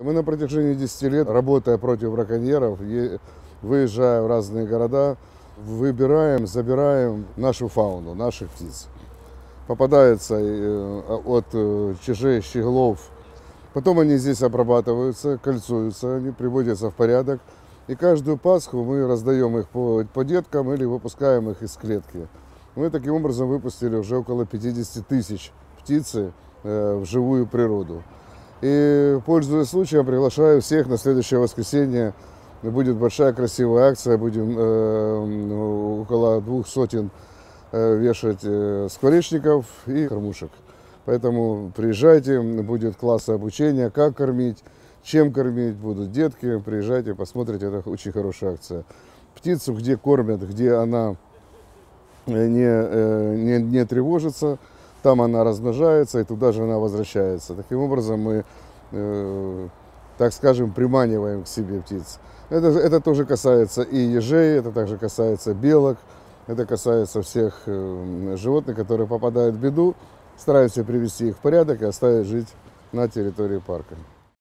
Мы на протяжении 10 лет, работая против браконьеров, выезжая в разные города, выбираем, забираем нашу фауну, наших птиц. Попадается от чижей, щеглов. Потом они здесь обрабатываются, кольцуются, они приводятся в порядок. И каждую Пасху мы раздаем их по деткам или выпускаем их из клетки. Мы таким образом выпустили уже около 50 тысяч птицы в живую природу. И, пользуясь случаем, приглашаю всех на следующее воскресенье. Будет большая красивая акция, будем около 200 вешать скворечников и кормушек. Поэтому приезжайте, будет классы обучения, как кормить, чем кормить, будут детки. Приезжайте, посмотрите, это очень хорошая акция. Птицу, где кормят, где она не тревожится, там она размножается и туда же она возвращается. Таким образом мы, так скажем, приманиваем к себе птиц. Это тоже касается и ежей, это также касается белок, это касается всех животных, которые попадают в беду. Стараемся привести их в порядок и оставить жить на территории парка.